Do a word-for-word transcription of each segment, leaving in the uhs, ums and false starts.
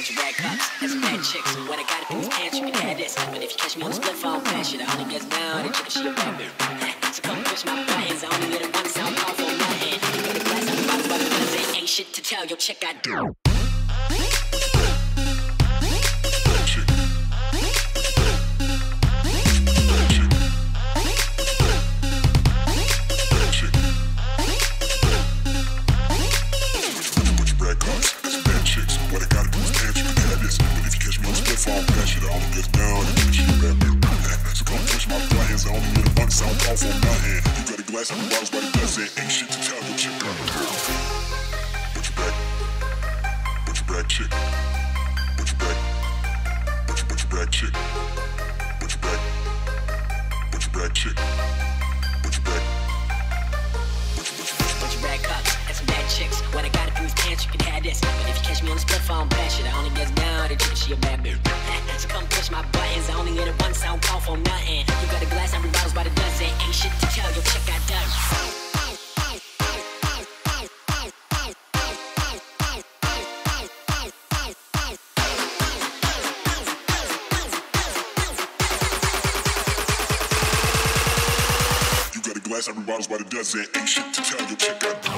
bunch of bad cops, that's bad chicks. What I got up in these pants, you can have this. But if you catch me on the split, fall bad shit. I only guess now that you're a bad bitch. So come push my buttons, I only let them once, I'm off on my head. I'm the glass, I'm about to buy the guns, it ain't shit to tell your chick I do. Glass and bottles by the dozen, ain't shit to tell your chick on the girl. Put your back, put your back chick, put your back, put your, put your back chick, put your back, put your back chick, put your back, put your, put your, put your back up. That's some bad chicks. What I got up in these pants, you can have this. But if you catch me on the split, I'm bad shit. I only guess now that you she a bad bitch. So come push my buttons. I only hit it once, I don't call for nothing. You got a glass and bottles by the dozen, ain't shit to tell your chick. Every bottle's by the dozen, ain't shit to tell your chick I do.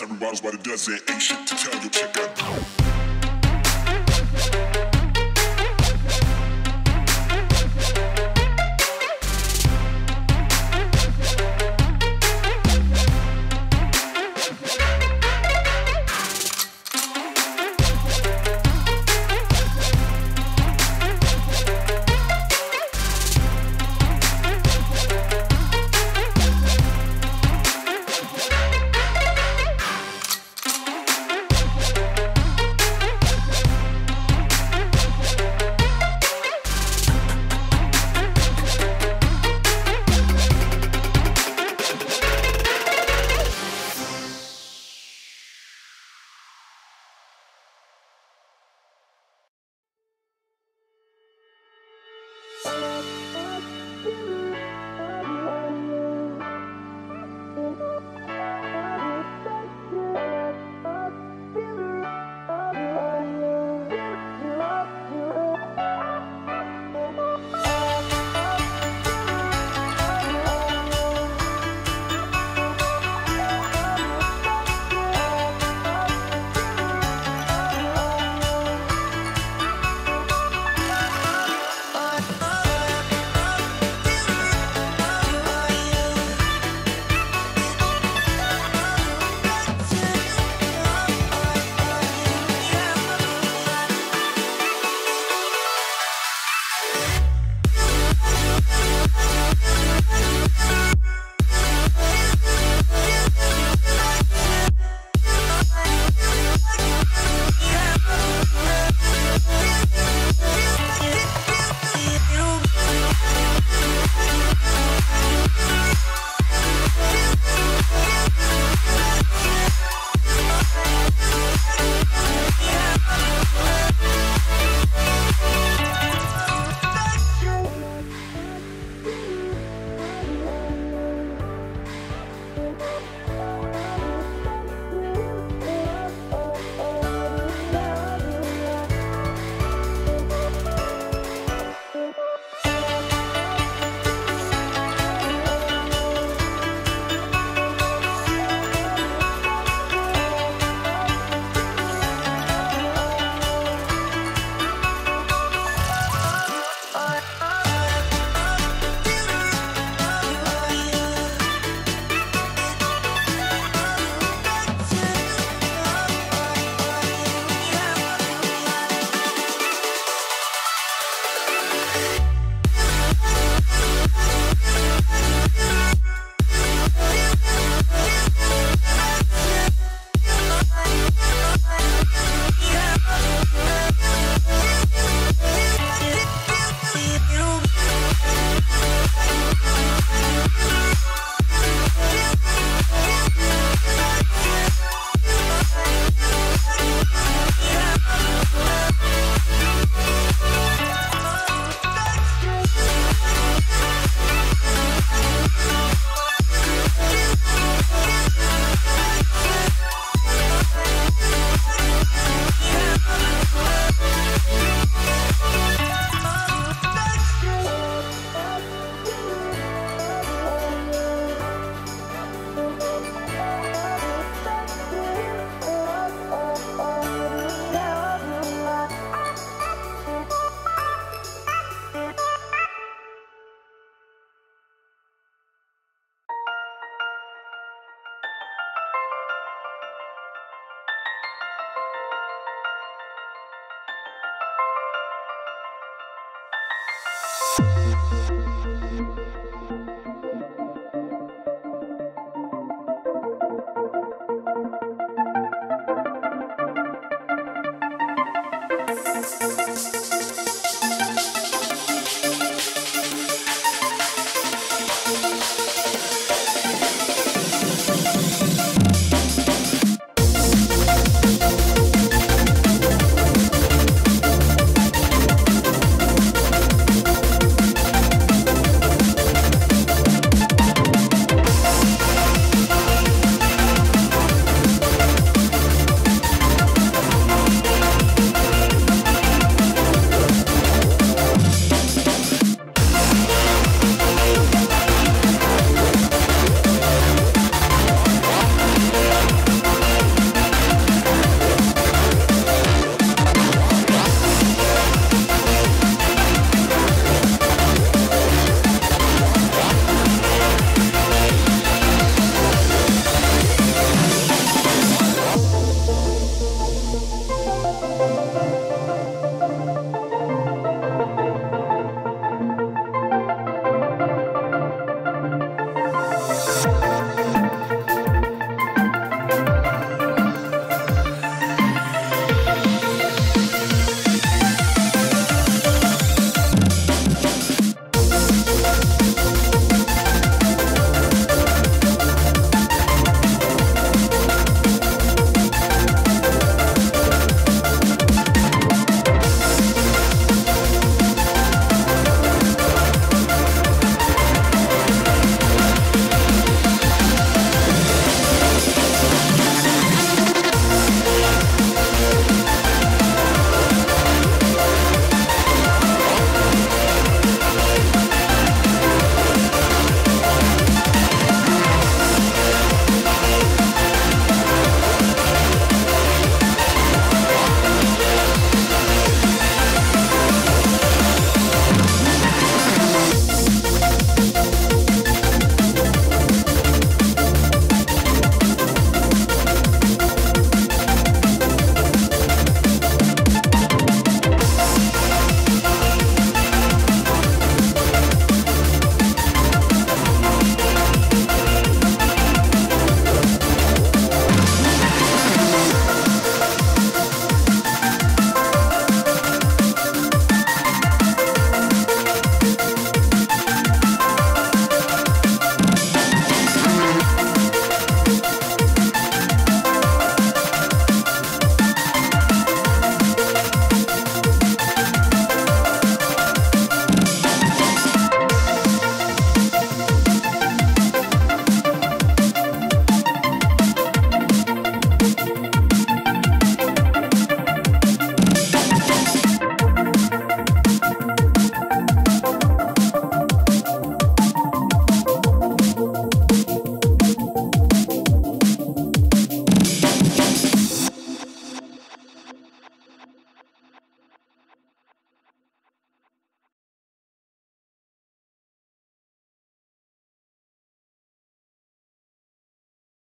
Everybody's by the dozen, ain't shit to tell your chick I do.